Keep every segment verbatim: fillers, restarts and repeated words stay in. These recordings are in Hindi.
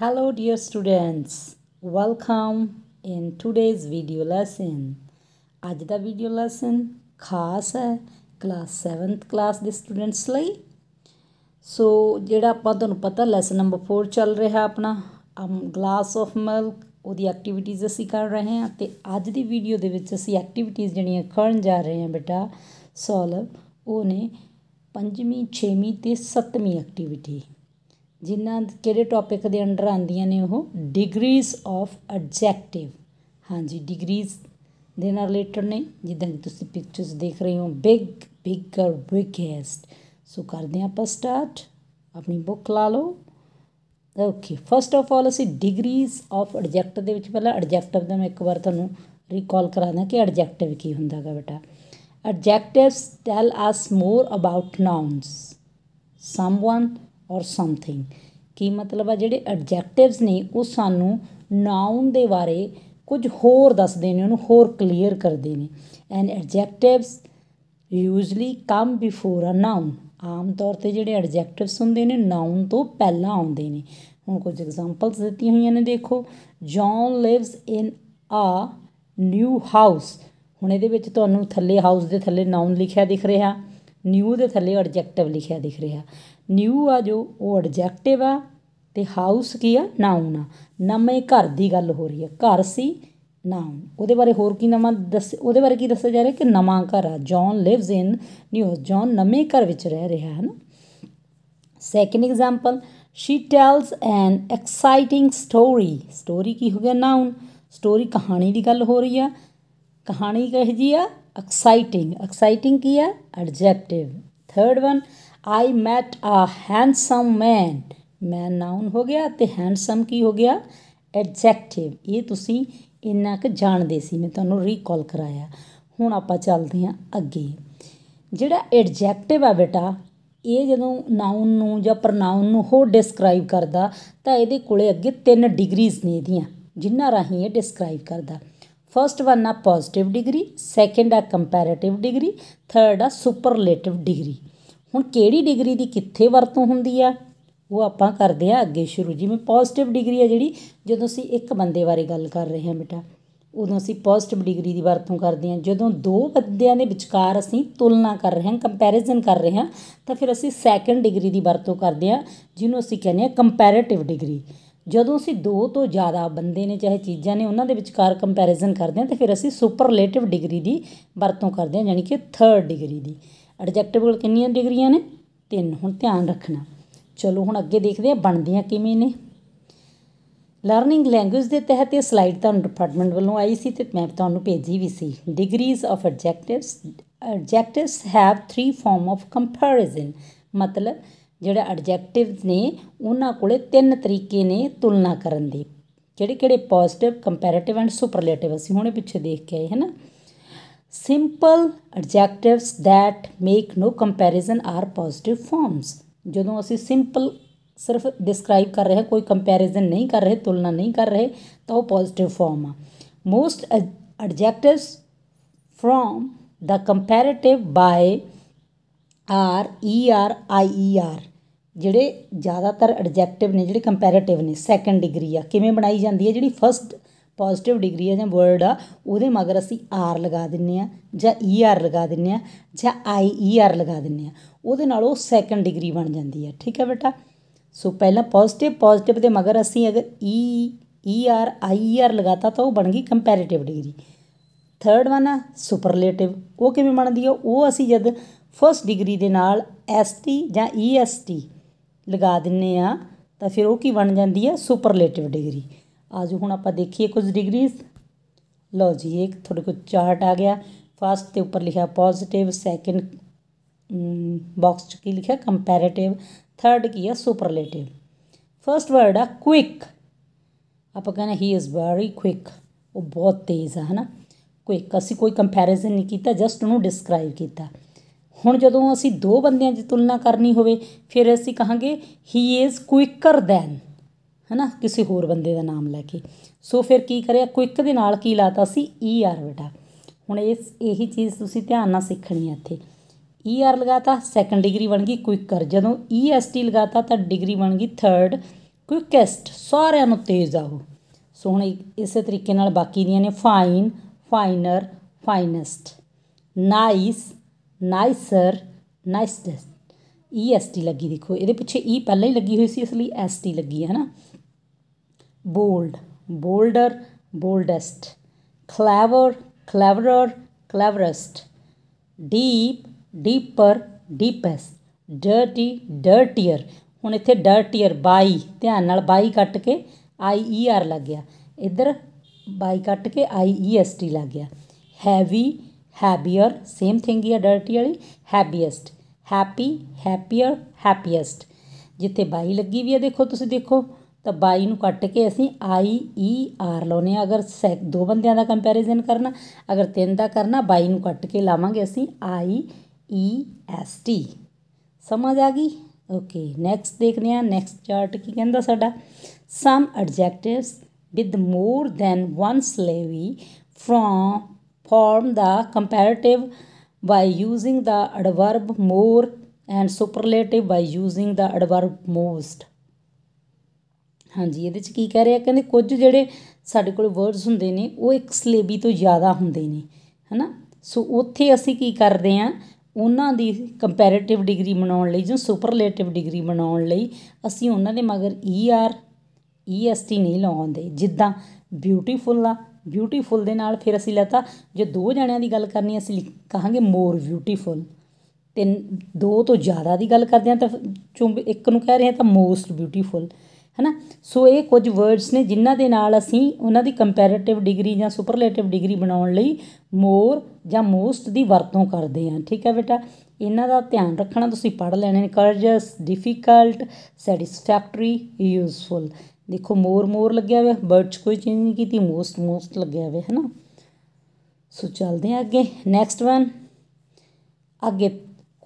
Hello dear students, welcome in today's video lesson. आज दा video lesson खास है class seventh class दे students लई. So जेड़ा आपां तुहानूं पता lesson number four चल रहा अपना glass of milk उहदी activities असीं कर रहे हैं ते अज दी video दे विच असीं activities जड़ियां करन जा रहे हैं बेटा solve वो ने पंजवीं छेवीं ते सत्तवीं activity जिन्हां केड़े टॉपिक दे अंडर आंदियां ने वो डिग्रीज ऑफ एडजैक्टिव. हाँ जी, डिग्रीज दे नाल रिलेटेड ने जिद्दां कि तुसीं पिक्चर्स देख रहे हो बिग बिगर बिगेस्ट. सो करदे आं आपां स्टार्ट. अपनी बुक ला लो. ओके, फस्ट ऑफ ऑल असीं डिग्रीज ऑफ एडजैक्टिव दे विच पहला एडजैक्टिव दा मैं एक बार तुहानूं रिकॉल करा दा कि एडजैक्टिव की हुंदा गा बेटा. Adjectives tell us more about nouns someone और समथिंग. की मतलब आ जिहड़े एडजैक्टिव्स ने वो सानू नाउन दे बारे कुछ होर दसदे ने, उन्होंने होर क्लीयर करते हैं. And adjectives usually come before a noun. आम तौर पर जिहड़े एडजैक्टिव्स होंदे ने नाउन तो पहला आउंदे ने. हुण कुछ एग्जाम्पल्स दित्तियां होईयां ने. देखो, John lives in a new house. हुण इहदे विच तुहानू थल्ले हाउस दे थल्ले नाउन लिखिया दिख रहा, न्यू दे थल्ले एडजैक्टिव लिखिया दिख रहा. न्यू आ जो वो एडजैक्टिव आ ते हाउस की आ नाउन आ. नमें घर की गल हो रही है, घर सी नाउन. वो बारे होर की नवा दस वो बारे की दसा जा रहा है कि नवा घर आ. John lives in new house, John नमें घर में रह रहा है ना. Second example, she tells an exciting story. Story की हो गया नाउन. स्टोरी कहानी की गल हो रही है. कहानी कह जी आ एक्साइटिंग. एक्साइटिंग की है adjective. Third one, I met a handsome man. Man noun हो गया तो हैंडसम की हो गया एडजैक्टिव. ये तुसी इन्ना क जानते सी, मैं तुहानूं रिकॉल कराया. हुण आपां चलदे हां अगे. जिहड़ा एडजैक्टिव आ बेटा ये जदों नाउन नूं जां प्रनाउन नूं होर डिस्क्राइब करदा तां इहदे कोले अगे तीन डिग्रीज ने इहदियां जिन्हां राहीं ये डिस्क्राइब करदा. फर्स्ट वन आ पॉजिटिव डिग्री, सैकेंड आ कंपैरेटिव डिग्री, थर्ड आ सुपरलेटिव डिग्री. हुण केड़ी डिग्री दी कित्थे वरतों हुंदी आ वो आपां करदे आ अगे शुरू. जिवें पॉजिटिव डिग्री आ जिहड़ी जदों असीं एक बंदे बारे गल कर रहे हैं बेटा उदों असीं पॉजिटिव डिग्री दी वरतों करदे आ. जदों दो बंदियां दे विचकार असीं तुलना कर रहे हैं, कंपैरिजन कर रहे हैं, तां फिर असीं सैकेंड डिग्री दी वरतों करदे आ जिहनूं असीं कहने आ कंपैरेटिव डिग्री. जदों असीं दो तो ज़्यादा बंदे ने चाहे चीज़ां ने उन्हां दे विचकार कंपैरिजन करदे हां तो फिर असीं सुपरलेटिव डिग्री दी वरतों करदे हां, यानी कि थर्ड डिग्री दी. एडजैक्टिव कोल किन्नियां डिग्रियां ने? तीन. हुण ध्यान रखना. चलो हुण अगे देखदे हां बनदियां किवें ने. लर्निंग लैंगुएज दे तहत ये स्लाइड तुहानूं डिपार्टमेंट वल्लों आई सी ते मैं तुहानूं भेजी भी सी. Degrees of adjectives. Adjectives have three form of comparison. मतलब जिहड़े एडजैक्टिव्स ने उन्हां कोले तीन तरीके ने तुलना करन दे. जिहड़े किहड़े? Positive, comparative and superlative. असीं हुणे पिछे देख के आए है ना. Simple adjectives that make no comparison are positive forms. जदों असीं सिंपल सिर्फ डिस्क्राइब कर रहे हैं, कोई कंपैरिजन नहीं कर रहे, तुलना नहीं कर रहे, तो वो पॉजिटिव फॉर्म आ. Most adjectives from the comparative by R E R I E R. जिहड़े ज़्यादातर एडजैक्टिव ने जिहड़े कंपैरेटिव ने सैकेंड डिग्री आ. किवें बनाई जाती है? जिहड़ी फस्ट पॉजिटिव डिग्री है जां वर्ड आ उहदे मगर असीं आर लगा दिंने आ जां ई आर लगा दिंने आ जां आई ई आर लगा दिंने आ, उहदे नाल ओह सैकेंड डिग्री बन जाती है. ठीक है बेटा. सो पहला पॉजिटिव, पॉजिटिव दे मगर असीं अगर ई ई आर आई ई आर लगाता तो वह बन गई कंपैरेटिव डिग्री. थर्ड वन आ सुपरलेटिव. वह किवें बनदी आ? वह असीं जद फस्ट डिग्री दे नाल एस टी जां ई एस टी लगा दिन्ने आ तां फिर वह की बन जाती है सुपरलेटिव डिग्री. आज हुण आपां देखिए कुछ डिग्रीज. लो जी, एक थोड़े को चार्ट आ गया. फस्ट के उपर लिखा पॉजिटिव, सैकेंड बॉक्स की लिखा कंपैरेटिव, थर्ड की है सुपरलेटिव. फस्ट वर्ड आ क्विक. आपां कहना ही इज़ वेरी क्विक. वो बहुत तेज़ है ना क्विक. असीं कोई कंपैरिजन नहीं किया, जस्ट उन्होंने डिस्क्राइब किया. हुण जदों असीं दो बंदियां दी तुलना करनी होवे फिर असीं कहांगे ही इज़ क्विकर दैन, है ना, किसी होर बंदे दा नाम लैके. सो फिर की करेआ? क्विक दे नाल की लाता सी ई आर बेटा. हुण इस यही चीज़ तुसीं ध्यान नाल सीखणी है. इत्थे ई आर लगाता सैकेंड डिग्री बन गई क्विकर. जदों ई एस टी लगाता तो डिग्री बन गई थर्ड. क्विकेस्ट सारिਆਂ ਨੂੰ तेज़ आहो। सोहने इस तरीके नाल बाकी दियां ने fine, finer, finest, nice, nicer, nicest. E S T लगी, देखो ये पिछे ई पहले ही लगी हुई सी इसलिए एस टी लगी है ना। Bold, bolder, boldest, clever, cleverer, cleverest, deep, deeper, deepest, dirty, dirtier. हुण इत्थे डर्टियर बाई ध्यान नाल बाई कट के आई ई आर लग गया, इधर बाई कट के आई ई एस टी लग गया। हैवी, हैबियर सेम थिंग ही है डर्टी वाली, हैबियस्ट, हैप्पी, हैप्पीयर, हैप्पीएस्ट। जिथे बाई लगी हुई है देखो तुसीं देखो तो बाई नूं कट के असीं आई ई आर लाने। अगर सै दो बंदियां दा कंपैरिजन करना, अगर तीन दा करना बाई नूं कट के लावांगे असीं आई ई एस टी। समझ आ गई? ओके नैक्सट देखने हैं। नैक्सट चार्ट की कहंदा साडा some adjectives with more than one syllable from form the comparative by using the adverb more and superlative by using the adverb most। हाँ जी ये की कह रहे हैं कहते कुछ जोड़े साढ़े को वर्ड्स होंगे ने वो एक सलेबी तो ज़्यादा होंगे ने है ना। सो उत्थे असी की करते हैं उन्हों की कंपैरेटिव डिग्री बनाने जो सुपरलेटिव डिग्री बनाने असी उन्होंने मगर E R E S T नहीं लाते। जिदा ब्यूटीफुल आ ब्यूटीफुल दे नाल फिर असी लैता जो दो जणियां दी गल करनी असी कहांगे मोर ब्यूटीफुल। तीन दो तो ज़्यादा की गल करते हैं तो चुंब एक नूं कह रहे हैं तो मोस्ट ब्यूटीफुल है ना। सो ये कुछ वर्ड्स ने जिन्हां दे नाल असी उन्हां दी कंपैरेटिव डिग्री या सुपरलेटिव डिग्री बनाउण लई मोर या मोस्ट की वरतों करते हैं। ठीक है बेटा, इन्हां दा ध्यान रखना। तुसीं पढ़ लैणे ने कर्जस, डिफिकल्ट, सैटिस्फैक्टरी, यूजफुल। देखो मोर मोर लग्या हुआ, वर्ड्स कोई चेंज नहीं की, मोस्ट मोस्ट लग्या हुआ है ना। सो चलते हैं अगे नैक्सट वन। अगे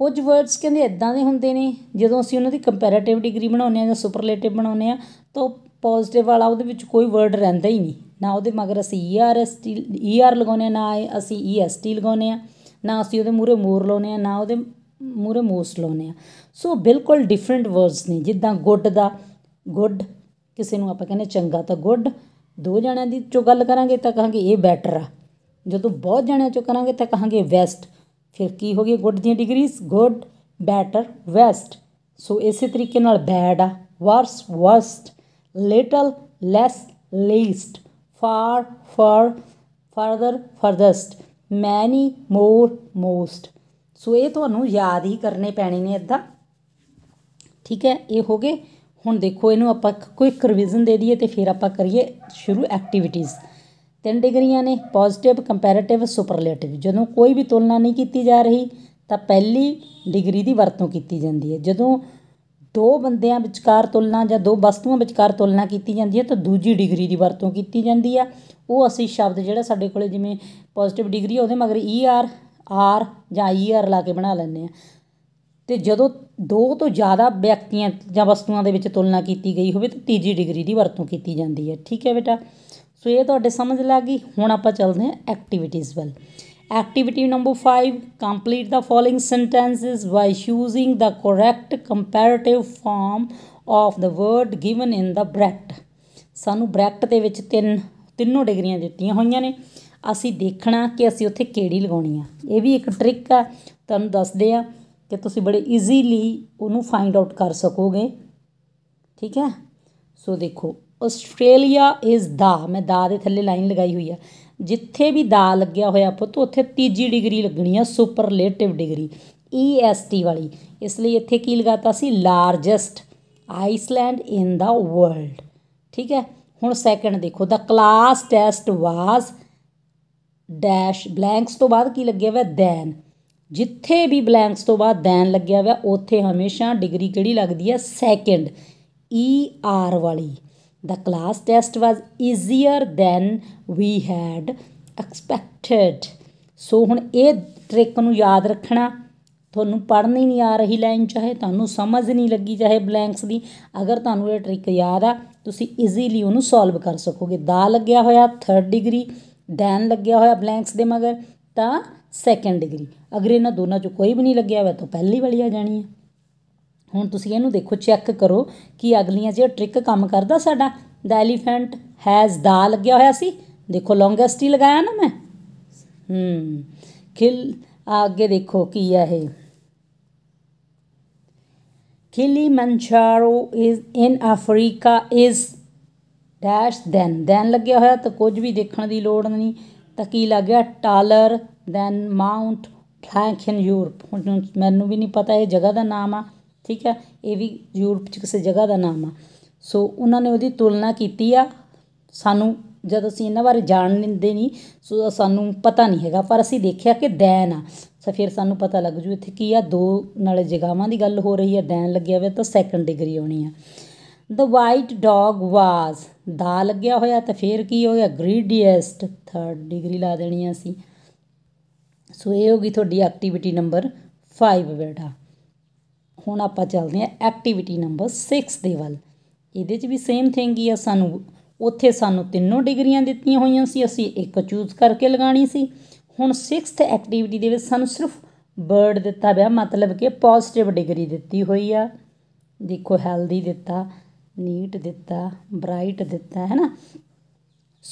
कुछ वर्ड्स कहते इदा के होंगे ने जो असी उन्होंने कंपैरेटिव डिग्री बनाने या सुपरलेटिव बनाने तो पॉजिटिव वाला वो कोई वर्ड रहिंदा ही नहीं ना। वो मगर असी E R S T E R लगाने ना असी ई एस टी लगाने ना असी वो मूहरे मोर लाने ना वो मूहरे मोस्ट लाने। सो बिल्कुल डिफरेंट वर्ड्स ने जिदा गुड का गुड किसी नूं आपां कहने चंगा तो गुड, दो जणियां दी चों गल करांगे तो कहांगे ये बैटर आ, जदों बहुत जणियां चों करांगे तो कहांगे वैस्ट। फिर की हो गई गुड दी degrees good, better, best. So इस तरीके नाल बैड आ worse, worst, little, less, least, far, far, farther, farthest, many, more, most. So ये तुहानूं याद ही करने पैणे ने इदां। ठीक है, ये हो गए। हुण देखो इनू आपां क्विक रिविजन दे दीए ते फिर आपां करिए शुरू एक्टिविटीज़। तीन डिग्रियां ने पॉजिटिव, कंपैरेटिव, सुपरलेटिव। जदों कोई भी तुलना नहीं कीती जा रही तां पहली डिग्री दी वरतों कीती जांदी है। जदों दो बंदियां विचकार तुलना जां दो वस्तुओं विचकार तुलना कीती जांदी है तां दूजी डिग्री दी वरतों कीती जांदी है। वो असी शब्द जिहड़ा साडे कोले जिवें पॉजिटिव डिग्री है उहदे मगर ई आर आर जां ई आर ला के बना लैंदे आ। तो जदों दो तो ज़्यादा व्यक्तियां या वस्तुओं के तुलना की गई हो तीजी डिग्री की वरतों की जाती है। ठीक है बेटा, सो ये तो समझ लग गई। हुण आपां चलते हैं एक्टिविटीज़ वल। Activity number five, complete the following sentences by using the correct comparative form of the word given in the bracket. सानू ब्रैकेट दे विच तीन तीनों डिग्रियां दित्तियां होईयां ने। असीं देखना कि असीं उत्थे किहड़ी लगाउणी आ। ये भी एक ट्रिक आ, तुहानूं दसदे आ कि तुसीं बड़े ईजीली उन्होंने फाइंड आउट कर सकोगे। ठीक है, सो देखो ऑस्ट्रेलिया इज़ दा, मैं दा दे थल्ले लाइन लगाई हुई है। जिथे भी दा लग्या होया पुत्त उत्थे तीजी डिग्री लगनी है superlative degree E S T वाली, इसलिए इत्थे की लगाता सी largest island in the world. ठीक है, हुण सैकेंड देखो the class test was dash blanks तो बाद की लग्या हुआ दैन। जिथे भी ब्लैंक्स तो बाद दैन लग्या हुआ उत्थे हमेशा डिग्री किहड़ी लगदी है सैकेंड ई आर वाली। The class test was easier than we had expected. So हुण ये ट्रिक नूं याद रखना। तुहानूं पढ़नी नहीं आ रही लाइन, चाहे तुहानूं समझ नहीं लगी, चाहे ब्लैंक्स दी, अगर तुहानूं ये ट्रिक याद आ तुसीं ईजीली उहनूं सॉल्व कर सकोगे। दा लग्या होया थर्ड डिग्री, दैन लग्या होया ब्लैंक्स दे मगर तां सैकेंड डिग्री। अगर इन्होंने दोनों चो कोई भी नहीं लग्या हुआ तो पहली वाली आ जानी है। ਹੁਣ ਤੁਸੀਂ ਇਹਨੂੰ ਦੇਖੋ, ਚੈੱਕ ਕਰੋ कि ਅਗਲੀਆਂ ਜਿਹੜਾ ਟ੍ਰਿਕ ਕੰਮ ਕਰਦਾ ਸਾਡਾ। द एलीफेंट हैज़ दा लग्या होया सी, देखो लॉन्गेस्ट ही लगाया ना मैं। हम्म खिल आगे देखो की है Kilimanjaro is in Africa is dash than, than लग्या होया तो कुछ भी देखने की लोड़ नहीं। तो की लग गया taller than Mount Blanc in Europe. हूँ मैनू भी नहीं पता ये जगह का नाम आ, ठीक है, ये भी यूरोप किसी जगह का नाम आ। सो उन्होंने वो तुलना की आ, सानू जब असी इन्होंने बारे जान दें नहीं, सो सानू पता नहीं है, पर असी देखा कि दैन आ, सो फिर सानू पता लग जू इत्थे की आ। दो नाले जगहों की गल हो रही है, दैन लगे हुए तो सैकेंड डिग्री आनी है। द वाइट डॉग वाज दा लग्या होया तो फिर की हो गया ग्रीडीएस्ट, थर्ड डिग्री ला देनी असी। सो ये होगी थोड़ी एक्टिविटी नंबर फाइव बेटा। हुण आपां चलदे हां एक्टिविटी नंबर सिक्स दे वल। इहदे च भी सेम थिंग ही आ, सानू उत्थे सानू तीनों डिग्रियां दित्तियां होईयां सी, असीं एक चूज करके लगाणी सी। हुण सिक्स्थ एक्टिविटी दे विच सानू सिर्फ बर्ड दित्ता पिया, मतलब कि पॉजिटिव डिग्री दित्ती होई आ। देखो हेल्दी दित्ता, नीट दिता, ब्राइट दिता, है ना।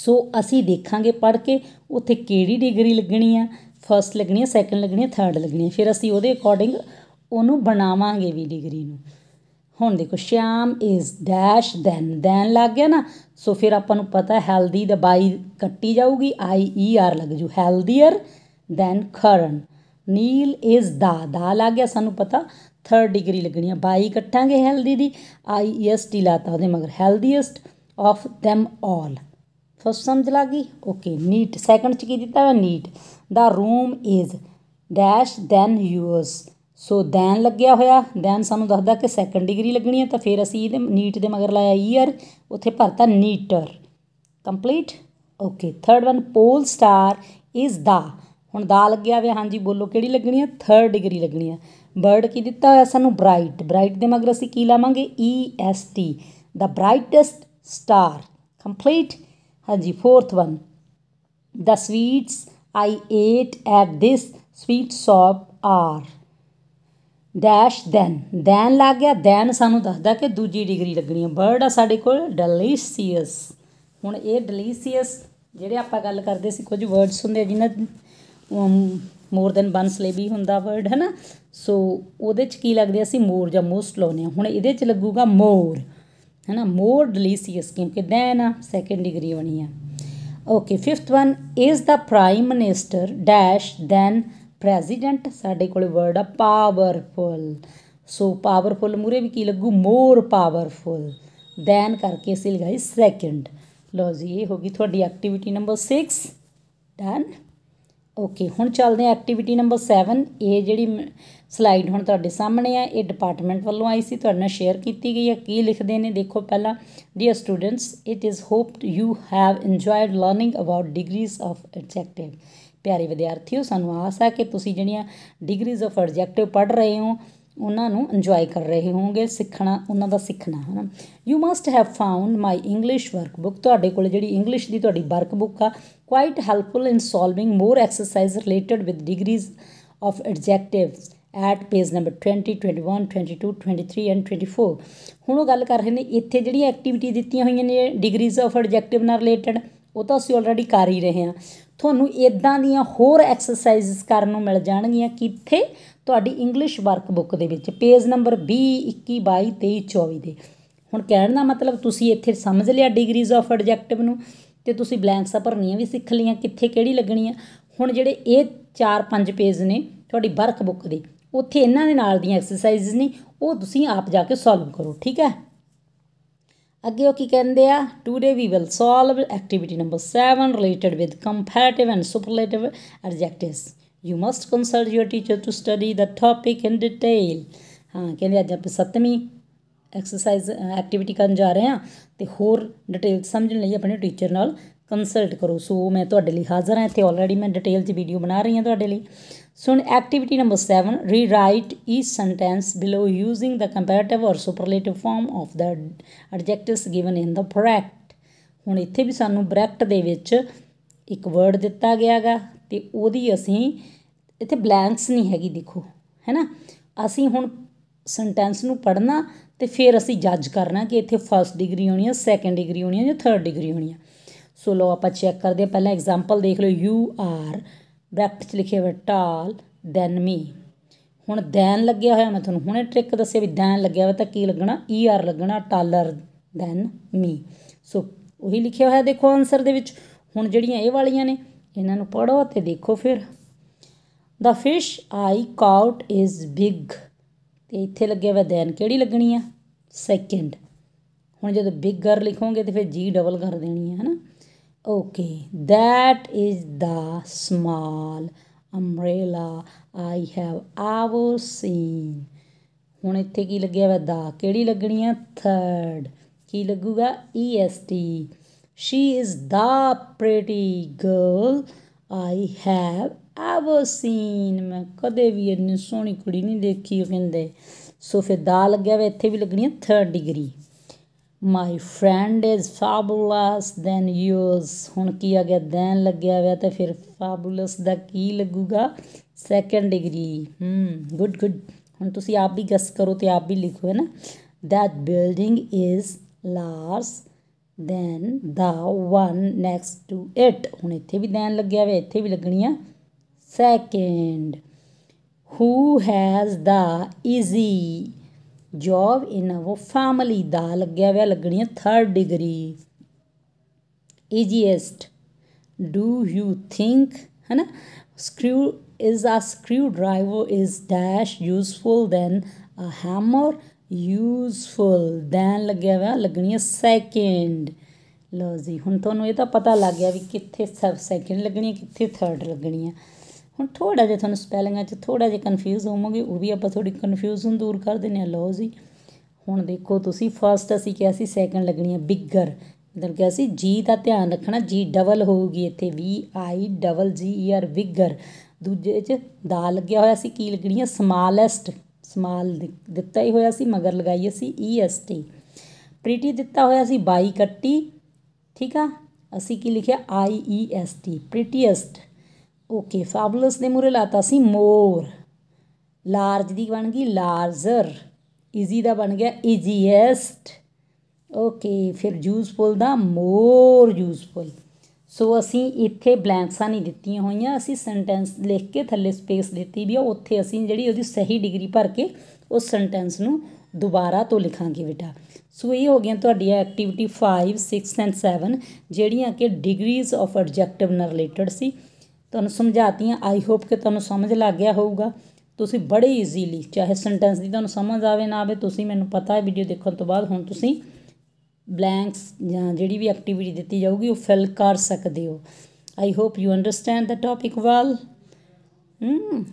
सो असी देखांगे पढ़ के उत्थे केड़ी डिग्री लगनी है, फर्स्ट लगनी है, सैकेंड लगनी है, थर्ड लगनी है, फिर असी उहदे अकॉर्डिंग उहनूं बनावांगे भी डिग्री नूं। हुण देखो Shyam is dash than, than लग गया ना। सो फिर आपां नूं पता हैल्दी दा बाई कट्टी जाऊगी, आई ई आर लग जू, हैल्दीअर दैन खरन। नील इज़ दा, दा लग गया, सानूं पता थर्ड डिग्री लगनी है, बाई कट्टांगे हैल्दी दी, आई एस टी लाता वो मगर, healthiest of them all. First समझ ला गई, ओके। नीट सैकेंड च की दिता है neat. The room is dash than yours, so than लग्या होया, दैन सानू दसदा कि सैकेंड डिग्री लगनी है, तो फिर असी इहदे नीट दे मगर लाया ईयर, उत्थे भरता neater, complete, okay. Third one pole star is दा, हुण दा लग्या वे, हाँ जी बोलो किहड़ी लगनी है, थर्ड डिग्री लगनी है। बर्ड की दिता होया सानू ब्राइट, ब्राइट दे मगर असी की लावांगे E S T, the brightest star, complete, हाँ जी। Fourth one the sweets I ate at this sweet shop are dash than, than लग गया, दैन सानू दसदा कि दूजी डिग्री लगनी है। बर्ड आ साडे कोल डिलीशियस। हुण ये डिलीशियस जिहड़े आपां गल करदे सी, कुछ वर्ड्स हुंदे जिन्हां मोर दैन वन सिलेबी हुंदा वर्ड, है ना। सो उहदे च की लगदे असीं मोर जां मोस्ट लाउने आ। हुण इहदे च लगूगा मोर, है ना, मोर डिलीशियस, क्योंकि दैन आ, सैकेंड डिग्री होनी है, okay. Fifth one is the prime minister dash than president, साडे कोल वर्ड आ पावरफुल। सो पावरफुल मूहरे भी की लगू, मोर पावरफुल, दैन करके असीं लगाई सैकेंड। लो जी ये होगी तुहाडी activity number six, done, okay. हुण चलदे आ एक्टिविटी नंबर सैवन। ये जिहड़ी स्लाइड हुण तुहाडे सामने आ, ये डिपार्टमेंट वालों आई सी, तुहाडे नाल शेयर कीती गई है। की लिखदे ने देखो पहला, dear students it is hoped you have enjoyed learning about degrees of adjective. प्यारे विद्यार्थियों सानू आस है कि तुसीं जिहड़ियां डिग्रीज ऑफ एडजेक्टिव पढ़ रहे हो उन्हां नूं इंजॉय कर रहे होवोगे, सीखना उन्हां दा सीखना, है ना। You must have found my English workbook, तुहाडे कोल जिहड़ी इंग्लिश दी तुहाडी वर्कबुक आ quite helpful in solving more exercise related with degrees of adjectives at page number twenty, twenty-one, twenty-two, twenty-three and twenty-four। हुण गल कर रहे ने इत्थे जिहड़ी एक्टिविटी दित्तियां होईयां ने डिग्रीज ऑफ एडजेक्टिव नाल रिलेटेड, वो तो असीं ऑलरेडी कर ही रहे हैं। तुहानू इदां दियां होर एक्सरसाइजिज करन नूं मिल जाणगीਆਂ किथे, तुहाडी इंग्लिश वर्कबुक दे विच पेज नंबर बीस, इक्की, बाईस, तेईस, चौबीस दे। हुण कहण दा मतलब तुसीं इत्थे समझ लिया डिग्रीज ऑफ एडजेक्टिव नूं, तो तुसीं ब्लैंक्स भरनियां भी सीख लिया, कित्थे किहड़ी लगनी है। हुण जिहड़े ये चार पाँच पेज ने तुहाडी वर्कबुक दे, उत्थे इन्हां दे नाल दी एक्सरसाइज ने, वो तुसीं आप जाके सॉल्व करो, ठीक है। अगे वो की कहिंदे आ, today we will solve activity number seven related with comparative and superlative adjectives. You must consult your teacher to study the topic in detail. हाँ कहिंदे अज आप सत्तवीं एक्सरसाइज एक्टिविटी करन जा रहे हैं, तो होर डिटेल समझने लिए अपने टीचर नाल कंसल्ट करो। सो मैं तुहाडे लई हाज़र हाँ, इत्थे ऑलरेडी मैं डिटेल च वीडियो बना रही हूँ तुहाडे लई। So activity number seven, rewrite each sentence below using the comparative और superlative form of the adjectives given in the bracket. हुण इत्थे भी सानू ब्रैकेट दे विच एक वर्ड दिता गया गा, तो ओहदी असीं इत्थे ब्लैंक्स नहीं हैगी, देखो, है ना। असीं हुण सेंटेंस नूं पढ़ना तो फिर असी जज करना कि इत्थे फस्ट डिग्री होनी है, सैकेंड डिग्री होनी है या थर्ड डिग्री होनी है। सो लो आप चैक करते हैं, पहला एग्जाम्पल देख लो। यू आर ब्रैकेट लिखे हुए टाल दैन मी, हुण दैन लग्या होया, मैं तुहानूं हुणे ट्रिक दस्सिया भी दैन लग्या होया तो की लगना, ई आर लगना, टालर दैन मी। सो उही लिखिया होया देखो आंसर दे विच। हुण जिहड़ियां इह वालियां ने इन्हां नूं पढ़ो ते देखो फिर। The fish I caught is big, ते इत्थे लग्या होया दैन किहड़ी लगनी है, सैकेंड। हुण जदों बिगर लिखोगे तो फिर जी डबल कर देनी है, है ना। Okay, that is the small umbrella I have ever seen. हुण इत्थे की लग्या हुआ दा, केड़ी लगनी है, थर्ड। की लगूगा, E S T. She is the pretty girl I have ever seen, मैं कदे भी इन्नी सोहनी कुड़ी नहीं देखी कहिंदे। सो फिर दा लग्या हुआ, इत्थे भी लगनी है third degree. My friend is fabulous than yours, हुण की आ गया, दैन लग्या हुआ तो फिर फाबूलस का की लगूगा, सैकेंड डिग्री। गुड गुड, हुण तुसी आप भी गैस करो तो आप भी लिखो, है ना। That building is large than the one next to it, हुण इत्थे भी दैन लग्या हुआ, इत्थे भी लगनी है second. Who has the easy job in वो फैमिली, दा लग्या हुआ, लगनी है third degree, easiest. Do you think, है ना, screw is a screw driver is dash useful than a hammer, useful than लग्या हुआ, लगनी है सैकेंड। लो जी, हुण तुहानूं ये तां पता लग गया भी कित्थे सब सैकेंड लगनी है, कित्थे थर्ड लगनी है। हुण थोड़ा जिहा तुहानूं स्पैलिंगां च थोड़ा जिहा कन्फ्यूज़ होवोगे, वो भी आपां थोड़ी कन्फ्यूजन दूर कर दिंदे आं। लो जी, हुण देखो तुसीं फस्ट असीं किहा सी सैकेंड लगनी है बिगर, मतलब कि असीं जी दा ध्यान रखना, जी डबल होगी इत्थे, B I double G E R bigger. दूजे च दा लग्गिया होया सी, की लगनी है समालैस्ट, समाल दित्ता ही होया सी, मगर लगाई असीं ई एस टी। प्रीटी दित्ता होया सी बाई कट्टी, ठीक आ, असीं की लिखिया I E S T, prettiest. Okay, fabulous के मूहरे लाता सी मोर, लार्ज की बन गई लार्जर, ईजी का बन गया ईजीएस्ट। ओके, फिर यूजफुल का मोर यूजफुल। सो असी इत्थे ब्लैंक्सा नहीं दित्तियां होईयां, असी सेंटेंस लिख के थल्ले स्पेस दित्ती भी आ, उत्थे असी जिहड़ी उहदी सही डिग्री भर के उस सेंटेंस नूं दुबारा तो लिखांगे बेटा। सो ये हो गई तुहाडी activity five six and seven, जिहड़ियां कि डिग्रीज़ ऑफ एडजैक्टिव नाल रिलेटेड सी, तुहानूं समझाती हैं। आई होप कि तुहानूं समझ लग गया होगा। तुसीं बड़े ईजीली, चाहे सेंटेंस की तुहानूं समझ आवे ना आवे, तुसीं मैनूं पता है वीडियो देखने तो बाद हुण तुसीं ब्लैंक्स जां जिहड़ी भी एक्टिविटी दित्ती जाऊगी वह फिल कर सकते हो। I hope you understand the topic well.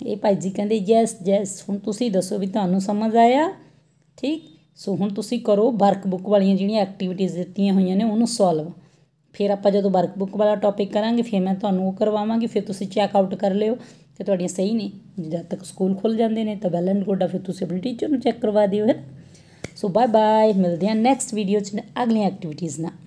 ये भाई जी कहंदे यस यस, हुण तुसीं दसो भी तुहानूं समझ आया, ठीक। सो हुण तुसीं करो वर्कबुक वालियां जिहड़ियां एक्टिविटीज़ दित्तियां होईयां ने उहनूं सॉल्व। फिर आप जो वर्कबुक वाला टॉपिक करांगे फिर मैं तुहानूं करवावांगी, फिर तुसीं चैकआउट कर लिओ कि तुहाड़ियां सही ने। जद तक स्कूल खुल जाते हैं तो वैल एंड गुड आ, फिर तुसीं अपने टीचर नूं चैक करवा दिओ, है। सो बाय बाय, मिलदे आं नैक्सट वीडियो च अगलियां एक्टिविटीज़ नाल।